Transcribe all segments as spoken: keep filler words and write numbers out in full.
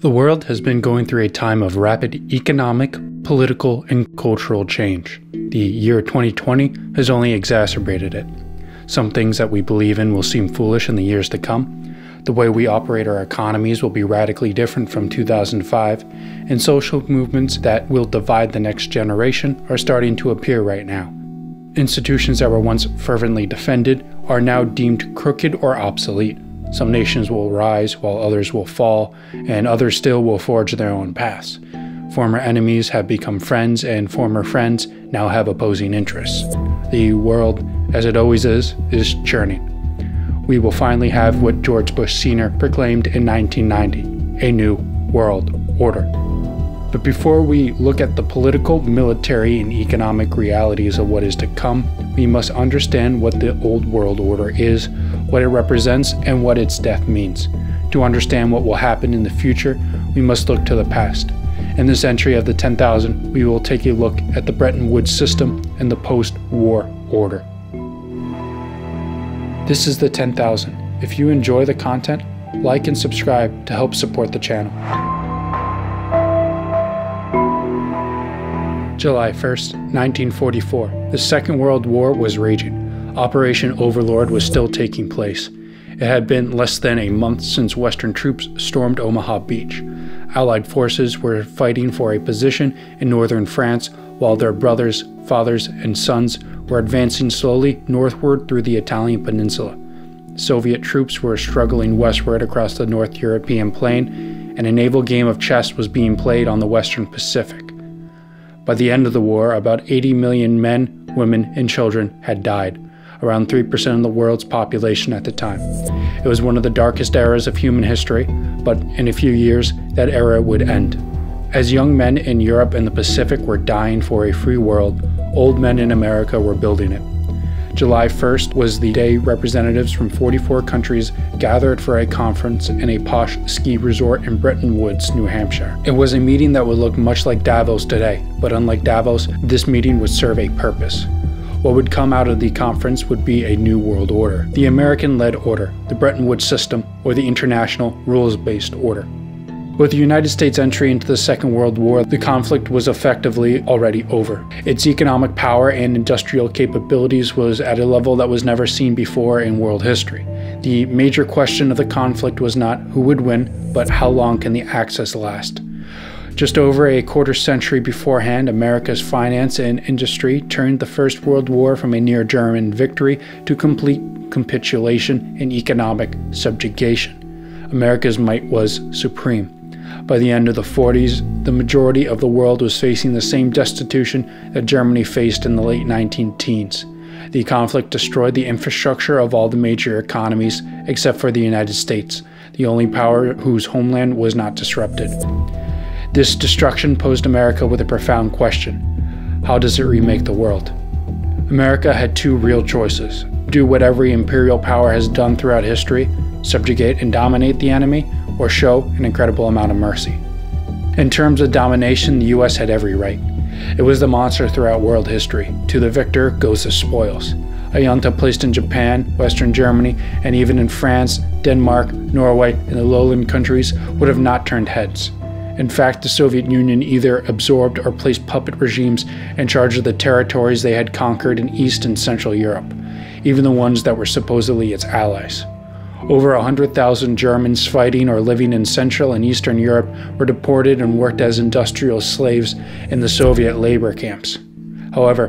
The world has been going through a time of rapid economic, political, and cultural change. The year twenty twenty has only exacerbated it. Some things that we believe in will seem foolish in the years to come. The way we operate our economies will be radically different from two thousand five, and social movements that will divide the next generation are starting to appear right now. Institutions that were once fervently defended are now deemed crooked or obsolete. Some nations will rise while others will fall, and others still will forge their own paths. Former enemies have become friends, and former friends now have opposing interests. The world, as it always is, is churning. We will finally have what George Bush Senior proclaimed in nineteen ninety, a new world order. But before we look at the political, military, and economic realities of what is to come, we must understand what the old world order is, what it represents, and what its death means. To understand what will happen in the future, we must look to the past. In this entry of the ten thousand, we will take a look at the Bretton Woods system and the post-war order. This is the ten thousand. If you enjoy the content, like and subscribe to help support the channel. July first, nineteen forty-four. The Second World War was raging. Operation Overlord was still taking place. It had been less than a month since Western troops stormed Omaha Beach. Allied forces were fighting for a position in northern France, while their brothers, fathers, and sons were advancing slowly northward through the Italian peninsula. Soviet troops were struggling westward across the North European plain, and a naval game of chess was being played on the Western Pacific. By the end of the war, about eighty million men, women, and children had died, around three percent of the world's population at the time. It was one of the darkest eras of human history, but in a few years, that era would end. As young men in Europe and the Pacific were dying for a free world, old men in America were building it. July first was the day representatives from forty-four countries gathered for a conference in a posh ski resort in Bretton Woods, New Hampshire. It was a meeting that would look much like Davos today, but unlike Davos, this meeting would serve a purpose. What would come out of the conference would be a new world order, the American-led order, the Bretton Woods system, or the international rules-based order. With the United States' entry into the Second World War, the conflict was effectively already over. Its economic power and industrial capabilities was at a level that was never seen before in world history. The major question of the conflict was not who would win, but how long can the Axis last? Just over a quarter century beforehand, America's finance and industry turned the First World War from a near German victory to complete capitulation and economic subjugation. America's might was supreme. By the end of the forties, the majority of the world was facing the same destitution that Germany faced in the late nineteen teens. The conflict destroyed the infrastructure of all the major economies except for the United States, the only power whose homeland was not disrupted. This destruction posed America with a profound question: how does it remake the world? America had two real choices: do what every imperial power has done throughout history, subjugate and dominate the enemy, or show an incredible amount of mercy. In terms of domination, the U S had every right. It was the monster throughout world history. To the victor goes the spoils. A junta placed in Japan, Western Germany, and even in France, Denmark, Norway, and the lowland countries would have not turned heads. In fact, the Soviet Union either absorbed or placed puppet regimes in charge of the territories they had conquered in East and Central Europe, even the ones that were supposedly its allies. Over one hundred thousand Germans fighting or living in Central and Eastern Europe were deported and worked as industrial slaves in the Soviet labor camps. However,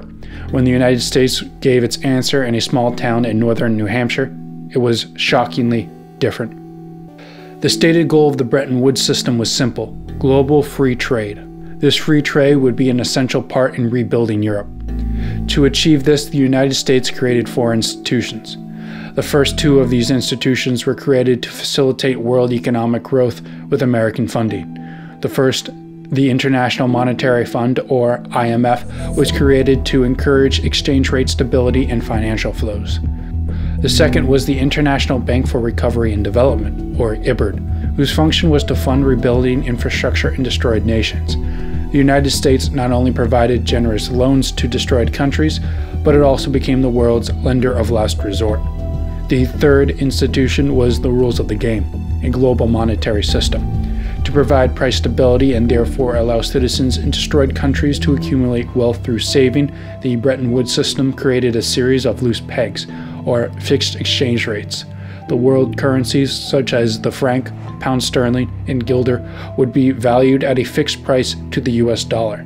when the United States gave its answer in a small town in northern New Hampshire, it was shockingly different. The stated goal of the Bretton Woods system was simple: global free trade. This free trade would be an essential part in rebuilding Europe. To achieve this, the United States created four institutions. The first two of these institutions were created to facilitate world economic growth with American funding. The first, the International Monetary Fund, or I M F, was created to encourage exchange rate stability and financial flows. The second was the International Bank for Recovery and Development, or I B R D, whose function was to fund rebuilding infrastructure in destroyed nations. The United States not only provided generous loans to destroyed countries, but it also became the world's lender of last resort. The third institution was the rules of the game, a global monetary system. to provide price stability and therefore allow citizens in destroyed countries to accumulate wealth through saving, the Bretton Woods system created a series of loose pegs, or fixed exchange rates. The world currencies, such as the franc, pound sterling, and guilder, would be valued at a fixed price to the U S dollar.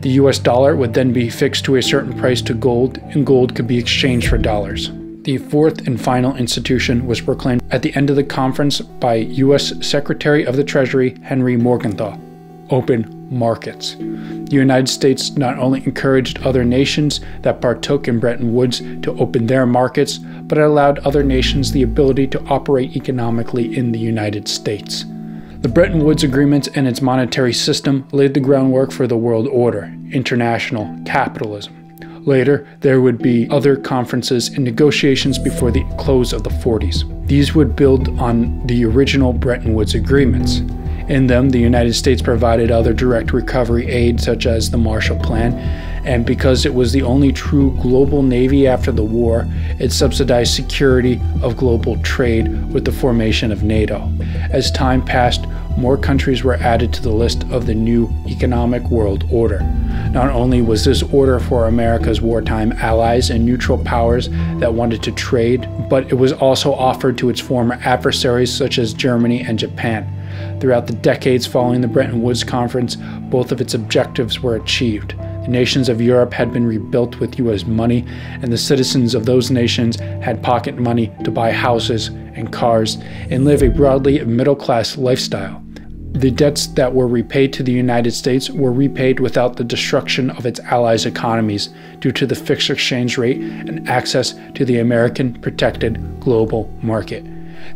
The U S dollar would then be fixed to a certain price to gold, and gold could be exchanged for dollars. The fourth and final institution was proclaimed at the end of the conference by U S Secretary of the Treasury Henry Morgenthau: open markets. The United States not only encouraged other nations that partook in Bretton Woods to open their markets, but it allowed other nations the ability to operate economically in the United States. The Bretton Woods agreements and its monetary system laid the groundwork for the world order, international capitalism. Later, there would be other conferences and negotiations before the close of the forties. These would build on the original Bretton Woods agreements. In them, the United States provided other direct recovery aid, such as the Marshall Plan, and because it was the only true global navy after the war, it subsidized security of global trade with the formation of NATO. As time passed, more countries were added to the list of the new economic world order. Not only was this order for America's wartime allies and neutral powers that wanted to trade, but it was also offered to its former adversaries such as Germany and Japan. Throughout the decades following the Bretton Woods Conference, both of its objectives were achieved. The nations of Europe had been rebuilt with U S money, and the citizens of those nations had pocket money to buy houses and cars and live a broadly middle-class lifestyle. The debts that were repaid to the United States were repaid without the destruction of its allies' economies due to the fixed exchange rate and access to the American protected global market.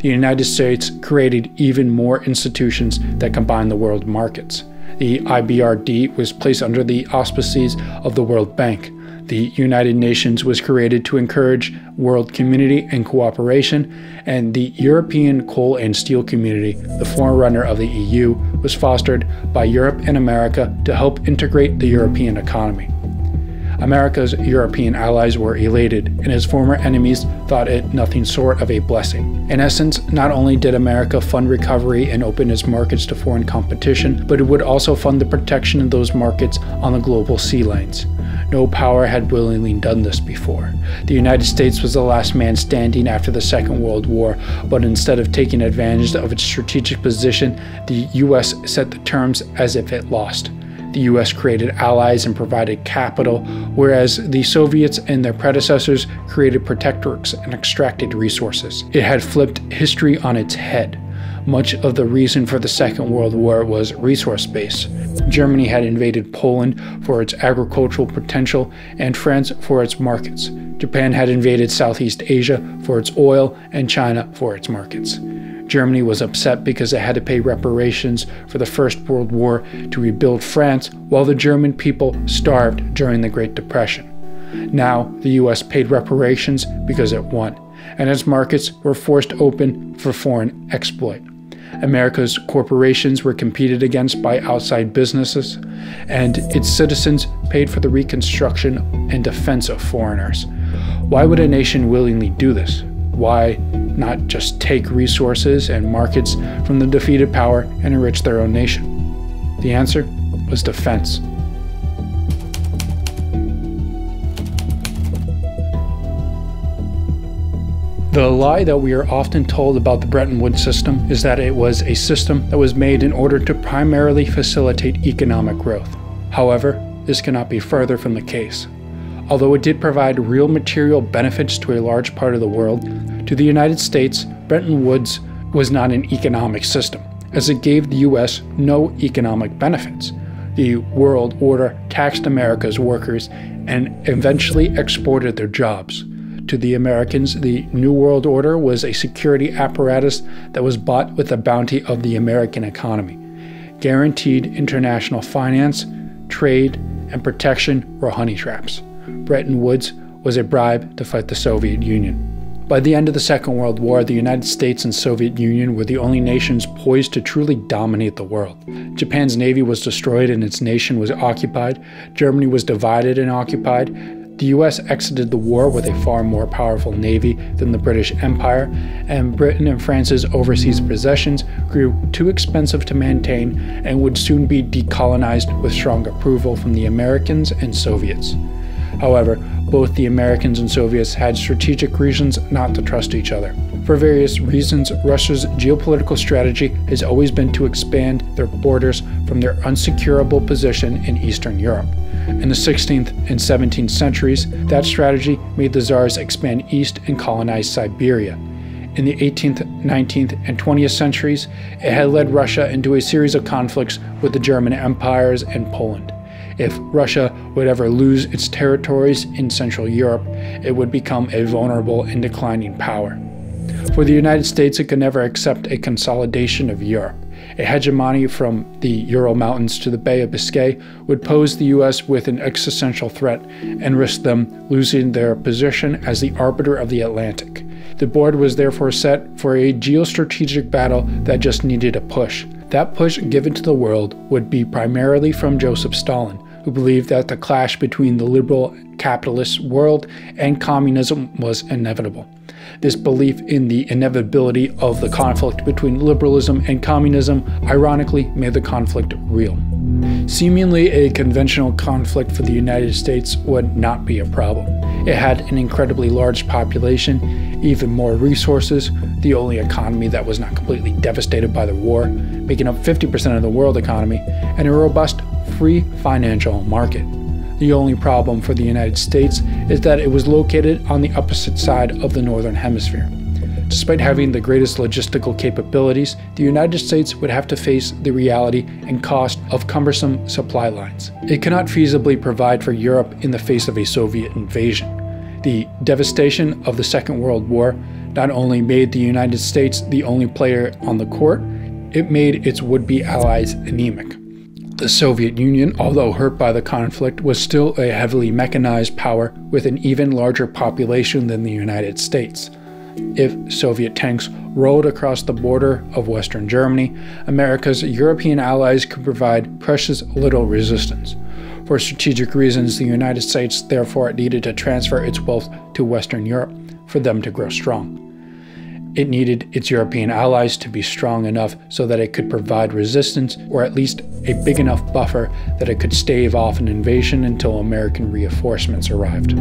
The United States created even more institutions that combine the world markets. The I B R D was placed under the auspices of the World Bank. The United Nations was created to encourage world community and cooperation, and the European Coal and Steel Community, the forerunner of the E U, was fostered by Europe and America to help integrate the European economy. America's European allies were elated, and his former enemies thought it nothing short of a blessing. In essence, not only did America fund recovery and open its markets to foreign competition, but it would also fund the protection of those markets on the global sea lanes. No power had willingly done this before. The United States was the last man standing after the Second World War, but instead of taking advantage of its strategic position, the U S set the terms as if it lost. The U S created allies and provided capital, whereas the Soviets and their predecessors created protectorates and extracted resources. It had flipped history on its head. Much of the reason for the Second World War was resource-based. Germany had invaded Poland for its agricultural potential and France for its markets. Japan had invaded Southeast Asia for its oil and China for its markets. Germany was upset because it had to pay reparations for the First World War to rebuild France, while the German people starved during the Great Depression. Now, the U S paid reparations because it won, and its markets were forced open for foreign exploit. America's corporations were competed against by outside businesses, and its citizens paid for the reconstruction and defense of foreigners. Why would a nation willingly do this? Why not just take resources and markets from the defeated power and enrich their own nation? The answer was defense. The lie that we are often told about the Bretton Woods system is that it was a system that was made in order to primarily facilitate economic growth. However, this cannot be further from the case. Although it did provide real material benefits to a large part of the world, to the United States, Bretton Woods was not an economic system, as it gave the U S no economic benefits. The world order taxed America's workers and eventually exported their jobs. To the Americans, the New World Order was a security apparatus that was bought with the bounty of the American economy. Guaranteed international finance, trade, and protection were honey traps. Bretton Woods was a bribe to fight the Soviet Union. By the end of the Second World War, the United States and Soviet Union were the only nations poised to truly dominate the world. Japan's navy was destroyed and its nation was occupied. Germany was divided and occupied. The U S exited the war with a far more powerful navy than the British Empire, and Britain and France's overseas possessions grew too expensive to maintain and would soon be decolonized with strong approval from the Americans and Soviets. However, both the Americans and Soviets had strategic reasons not to trust each other. For various reasons, Russia's geopolitical strategy has always been to expand their borders from their unsecurable position in Eastern Europe. In the sixteenth and seventeenth centuries, that strategy made the Tsars expand east and colonize Siberia. In the eighteenth, nineteenth, and twentieth centuries, it had led Russia into a series of conflicts with the German empires and Poland. If Russia would ever lose its territories in Central Europe, it would become a vulnerable and declining power. For the United States, it could never accept a consolidation of Europe. A hegemony from the Ural Mountains to the Bay of Biscay would pose the U S with an existential threat and risk them losing their position as the arbiter of the Atlantic. The board was therefore set for a geostrategic battle that just needed a push. That push given to the world would be primarily from Joseph Stalin, who believed that the clash between the liberal capitalist world and communism was inevitable. This belief in the inevitability of the conflict between liberalism and communism ironically made the conflict real. Seemingly a conventional conflict for the United States would not be a problem. It had an incredibly large population, even more resources, the only economy that was not completely devastated by the war, making up fifty percent of the world economy, and a robust free financial market. The only problem for the United States is that it was located on the opposite side of the Northern Hemisphere. Despite having the greatest logistical capabilities, the United States would have to face the reality and cost of cumbersome supply lines. It cannot feasibly provide for Europe in the face of a Soviet invasion. The devastation of the Second World War not only made the United States the only player on the court, it made its would-be allies anemic. The Soviet Union, although hurt by the conflict, was still a heavily mechanized power with an even larger population than the United States. If Soviet tanks rolled across the border of Western Germany, America's European allies could provide precious little resistance. For strategic reasons, the United States therefore needed to transfer its wealth to Western Europe for them to grow strong. It needed its European allies to be strong enough so that it could provide resistance, or at least a big enough buffer that it could stave off an invasion until American reinforcements arrived.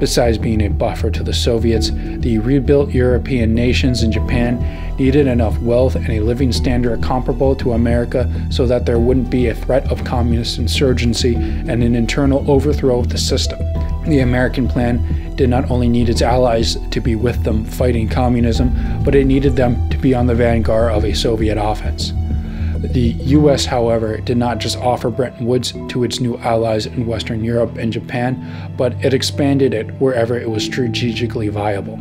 Besides being a buffer to the Soviets, the rebuilt European nations in Japan needed enough wealth and a living standard comparable to America so that there wouldn't be a threat of communist insurgency and an internal overthrow of the system. The American plan did not only need its allies to be with them fighting communism, but it needed them to be on the vanguard of a Soviet offense. The U S, however, did not just offer Bretton Woods to its new allies in Western Europe and Japan, but it expanded it wherever it was strategically viable.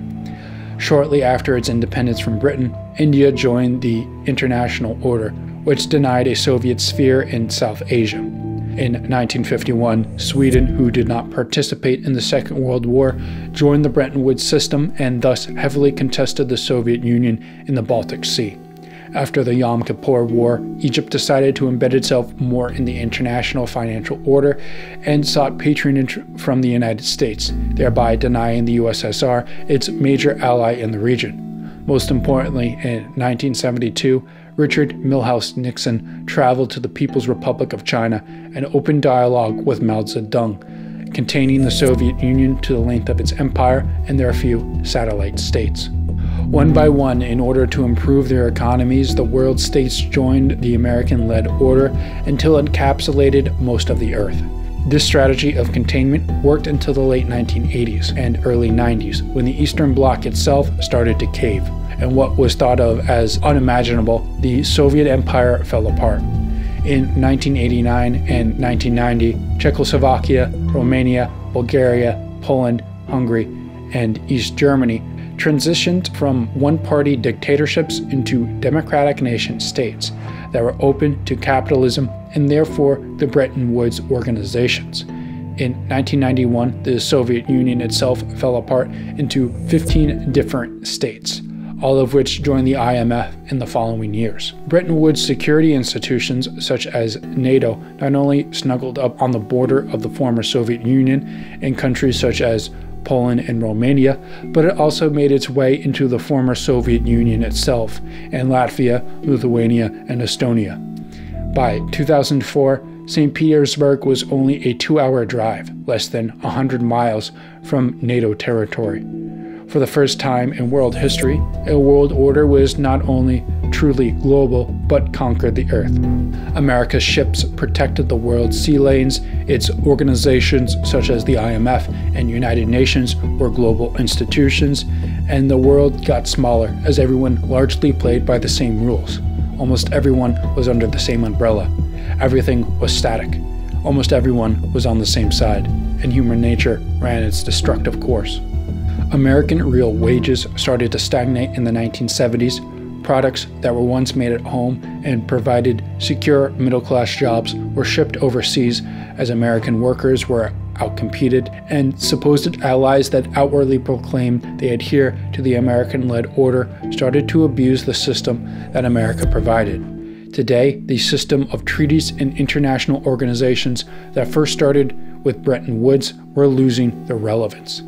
Shortly after its independence from Britain, India joined the International Order, which denied a Soviet sphere in South Asia. In nineteen fifty-one, Sweden, who did not participate in the Second World War, joined the Bretton Woods system and thus heavily contested the Soviet Union in the Baltic Sea. After the Yom Kippur War, Egypt decided to embed itself more in the international financial order and sought patronage from the United States, thereby denying the U S S R its major ally in the region. Most importantly, in nineteen seventy-two, Richard Milhous Nixon traveled to the People's Republic of China and opened dialogue with Mao Zedong, containing the Soviet Union to the length of its empire and their few satellite states. One by one, in order to improve their economies, the world states joined the American-led order until it encapsulated most of the earth. This strategy of containment worked until the late nineteen eighties and early nineties, when the Eastern Bloc itself started to cave. And what was thought of as unimaginable, the Soviet Empire fell apart. In nineteen eighty-nine and nineteen ninety, Czechoslovakia, Romania, Bulgaria, Poland, Hungary, and East Germany transitioned from one-party dictatorships into democratic nation-states that were open to capitalism and therefore the Bretton Woods organizations. In nineteen ninety-one, the Soviet Union itself fell apart into fifteen different states. all of which joined the I M F in the following years. Bretton Woods security institutions such as NATO not only snuggled up on the border of the former Soviet Union in countries such as Poland and Romania, but it also made its way into the former Soviet Union itself and Latvia, Lithuania, and Estonia. By two thousand four, Saint Petersburg was only a two-hour drive, less than one hundred miles from NATO territory. For the first time in world history, a world order was not only truly global, but conquered the earth. America's ships protected the world's sea lanes. Its organizations such as the I M F and United Nations were global institutions, and the world got smaller as everyone largely played by the same rules. Almost everyone was under the same umbrella. Everything was static. Almost everyone was on the same side, and human nature ran its destructive course. American real wages started to stagnate in the nineteen seventies, products that were once made at home and provided secure middle-class jobs were shipped overseas as American workers were outcompeted, and supposed allies that outwardly proclaimed they adhere to the American-led order started to abuse the system that America provided. Today, the system of treaties and international organizations that first started with Bretton Woods were losing their relevance.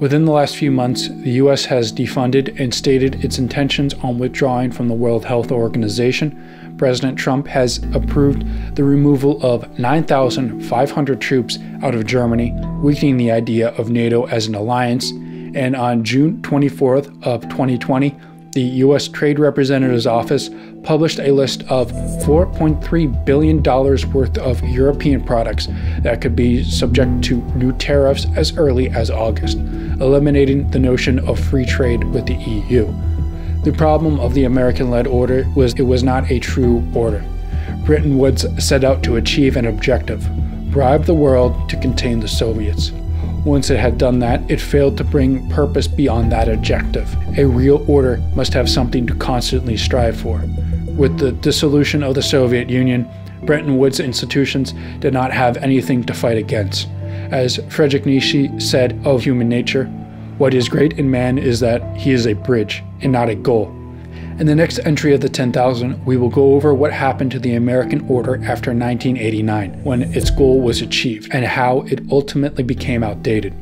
Within the last few months, the U S has defunded and stated its intentions on withdrawing from the World Health Organization. President Trump has approved the removal of nine thousand five hundred troops out of Germany, weakening the idea of NATO as an alliance. And on June twenty-fourth of twenty twenty, the U S Trade Representative's Office published a list of four point three billion dollars worth of European products that could be subject to new tariffs as early as August, eliminating the notion of free trade with the E U. The problem of the American-led order was it was not a true order. Bretton Woods set out to achieve an objective: bribe the world to contain the Soviets. Once it had done that, it failed to bring purpose beyond that objective. A real order must have something to constantly strive for. With the dissolution of the Soviet Union, Bretton Woods institutions did not have anything to fight against. As Friedrich Nietzsche said of human nature, "What is great in man is that he is a bridge and not a goal." In the next entry of the ten thousand, we will go over what happened to the American order after nineteen eighty-nine, when its goal was achieved, and how it ultimately became outdated.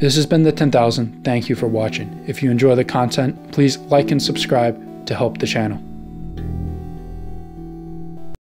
This has been the ten thousand. Thank you for watching. If you enjoy the content, please like and subscribe to help the channel.